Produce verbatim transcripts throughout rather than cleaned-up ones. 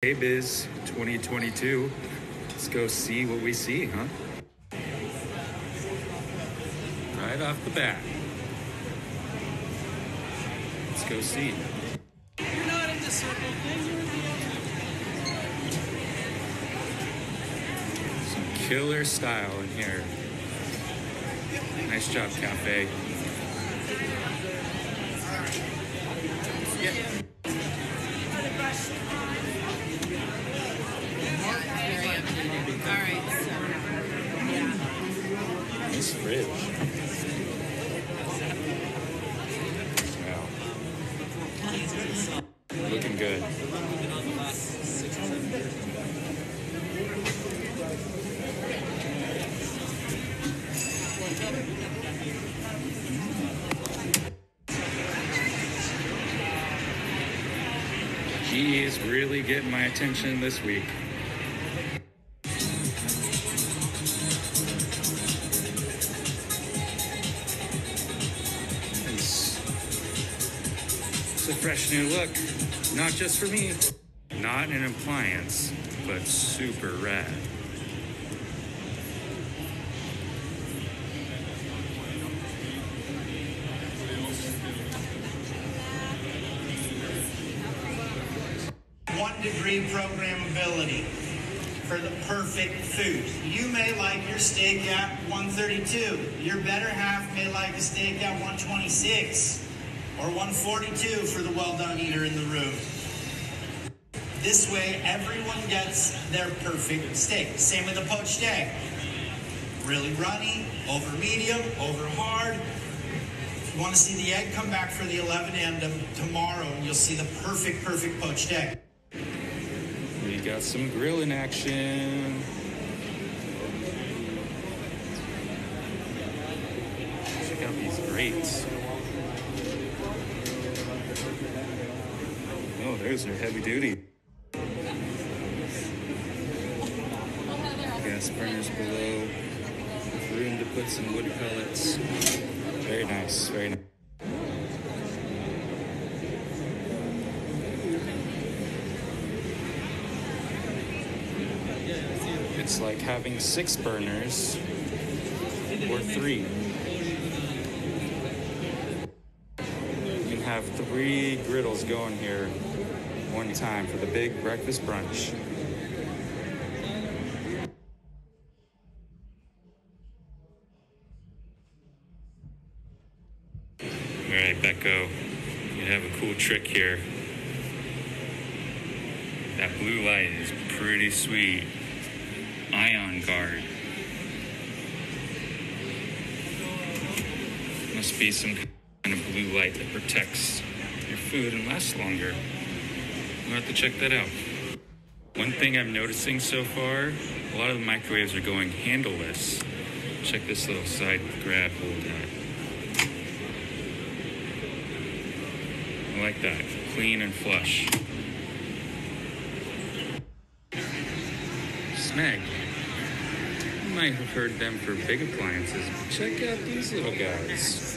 K B I S twenty twenty-two. Let's go see what we see, huh? Right off the bat. Let's go see. You're not in the circle, then you're in the Some killer style in here. Nice job, Cafe. Yeah. Nice fridge. Wow. Looking good. He is really getting my attention this week. Fresh new look, not just for me. Not an appliance, but super rad. One degree programmability for the perfect food. You may like your steak at one thirty-two. Your better half may like a steak at one twenty-six. Or one forty-two for the well-done eater in the room. This way, everyone gets their perfect steak. Same with the poached egg. Really runny, over medium, over hard. If you want to see the egg, come back for the eleven a m tomorrow, and you'll see the perfect, perfect poached egg. We got some grilling action. Check out these grates. Oh, there's your heavy duty. Gas burners below. Room to put some wood pellets. Very nice, very nice. It's like having six burners or three. You can have three griddles going here. One time for the big breakfast brunch. All right, Beko, you have a cool trick here. That blue light is pretty sweet. Ion guard. Must be some kind of blue light that protects your food and lasts longer. We'll have to check that out. One thing I'm noticing so far, a lot of the microwaves are going handleless. Check this little side grab hold out. I like that, clean and flush. Smeg. You might have heard them for big appliances, but check out these little guys.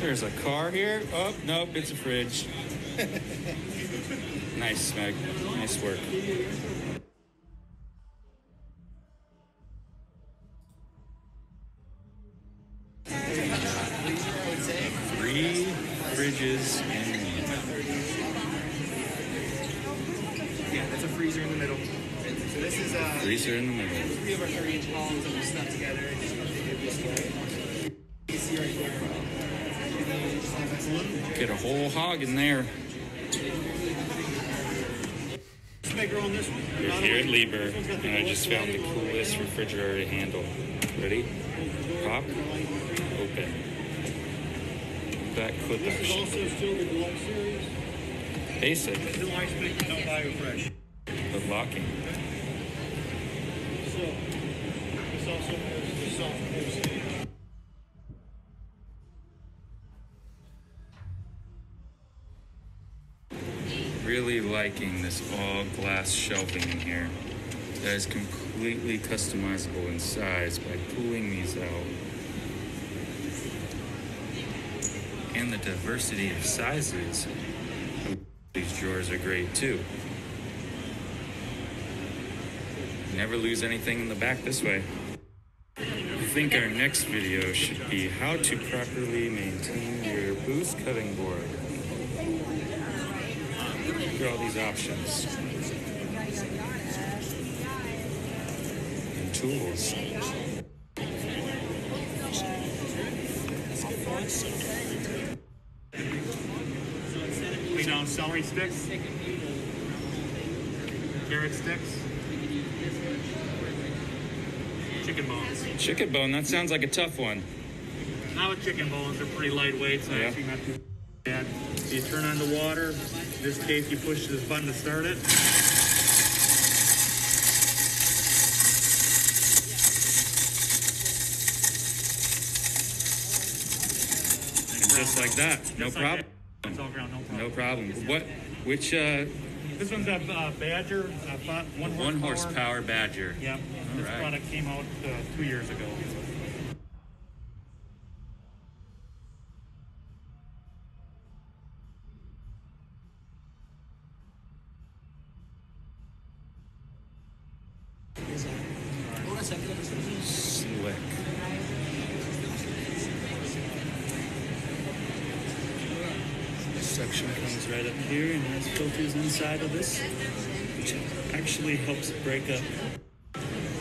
There's a car here. Oh, nope, it's a fridge. Nice, Smeg. Nice work. Three fridges in one. Yeah, that's a freezer in the middle. So this is uh, freezer in the middle. Three of our thirty inch columns that we stuck together and just updated this way. You see right here. Get a whole hog in there. We're here at Liebherr, and I just found the coolest refrigerator handle. Ready? Pop. Open. That clip action. Basic. But locking. It's also soft. Really liking this all glass shelving in here. that is completely customizable in size by pulling these out. And the diversity of sizes of these drawers are great too. Never lose anything in the back this way. I think our next video should be how to properly maintain your boost cutting board. Look at all these options. And tools. We know celery sticks, carrot sticks, chicken bones. Chicken bone, that sounds like a tough one. Now with chicken bones, they're pretty lightweight, so yeah. Actually not too bad. You turn on the water. In this case, you push this button to start it. And just like that, no just problem. Like that. It's all ground, no problem. No problem. What? Which? Uh, This one's a uh, Badger, uh, one horsepower. One horsepower Badger. Yep. All this right. product came out uh, two years ago. Slick. This section comes right up here and has filters inside of this, which actually helps break up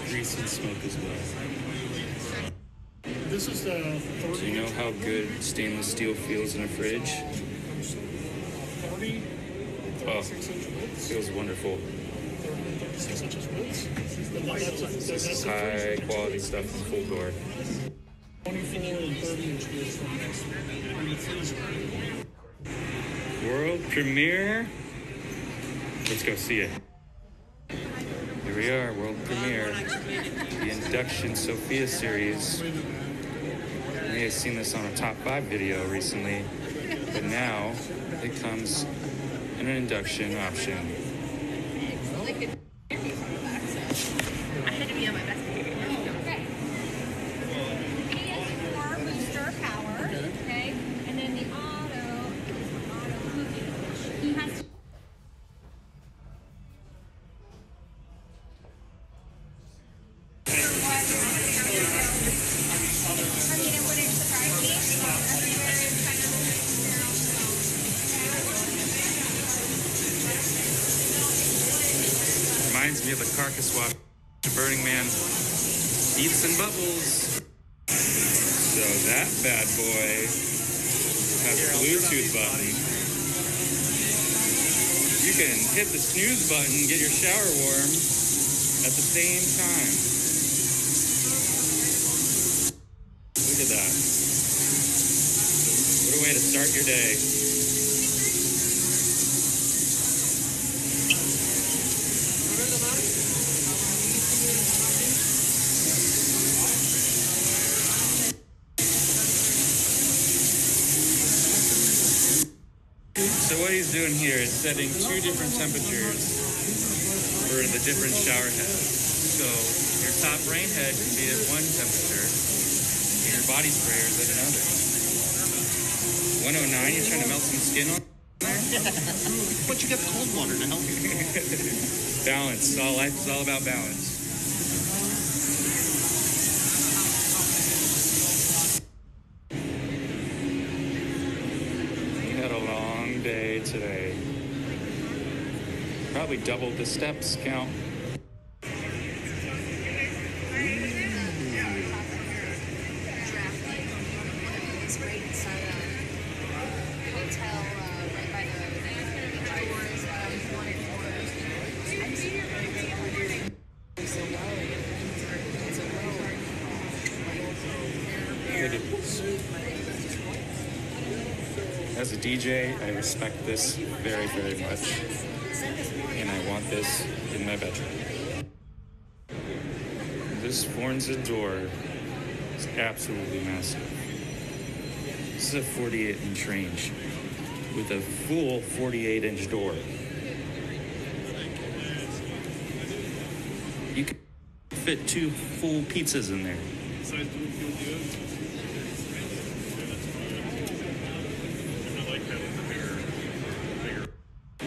grease and smoke as well. This is the. Do you know how good stainless steel feels in a fridge? Oh, feels wonderful. This is high quality stuff from full guard. World premiere. Let's go see it. Here we are, world premiere. The Induction Sophia series. You may have seen this on a top five video recently, but now it comes in an induction option. Reminds me of the carcass wash to Burning Man. Beats and bubbles. So that bad boy has a Bluetooth button. You can hit the snooze button and get your shower warm at the same time. Look at that. What a way to start your day. So what he's doing here is setting two different temperatures for the different shower heads. So your top rain head can be at one temperature and your body sprayer is at another. one oh nine, you're trying to melt some skin on there? But you got cold water to help you. Balance. All life is all about balance. Today. Probably doubled the steps count. As a D J, I respect this very, very much, and I want this in my bedroom. This Forza door is absolutely massive. This is a forty-eight inch range with a full forty-eight inch door. fit two full pizzas in there.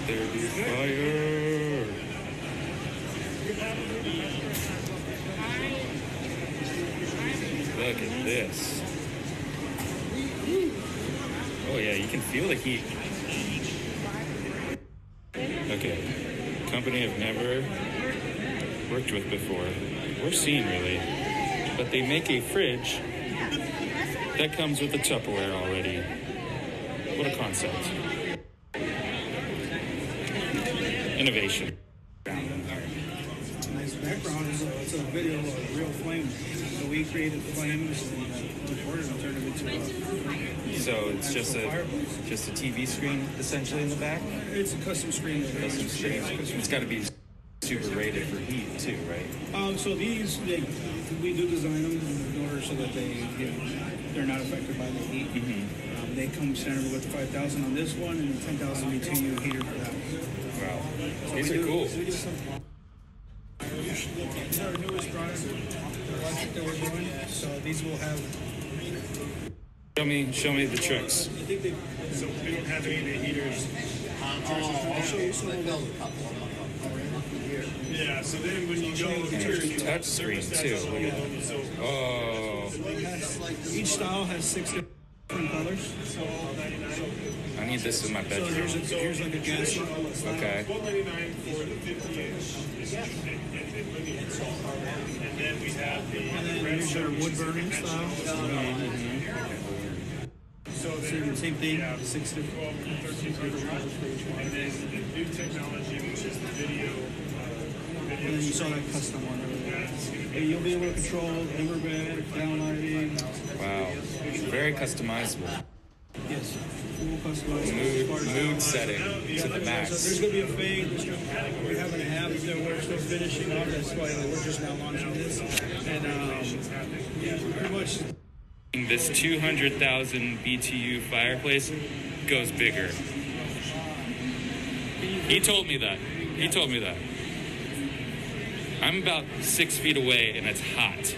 There be fire. Look at this. Oh yeah, you can feel the heat. Okay, company I've never worked with before, or seen really, but they make a fridge that comes with the Tupperware already. What a concept. Innovation. It's a nice background, so it's a video of real flame. So we created flames and recorded and turned it into a... So it's just a fireplace. Just a T V screen essentially in the back? It's a custom screen. Custom screen. It's got to be super rated for heat too, right? Um, so these, they, we do design them in order so that they, you know, they're not affected by the heat. Mm-hmm. um, they come standard with five thousand on this one and ten thousand B T U heater for that one. Wow. These are cool. These are our newest products, the project that we're doing, so these will have... Show me, show me the tricks. I think they, so we don't have any of the heaters. Oh, I'll show you some of them. Yeah, so then when you go... And there's a touch screen, too. Oh. Each style has six different... different colors. I need this in my bedroom. So here's, a, here's like a gas. Okay. And then we have the regular wood burning style. So the same thing. Six to twelve, thirteen hundred. And then the new technology, which is the video. And then you saw that custom one. And you'll be able to control overbed, downlighting. Wow, very customizable. Yes, full customizable. Mood, mood setting to the max. So there's going to be a fade. We have an app that we're still finishing off. That's why we're just now launching this. And um, yeah, pretty much. This two hundred thousand B T U fireplace goes bigger. He told me that. He told me that. I'm about six feet away, and it's hot.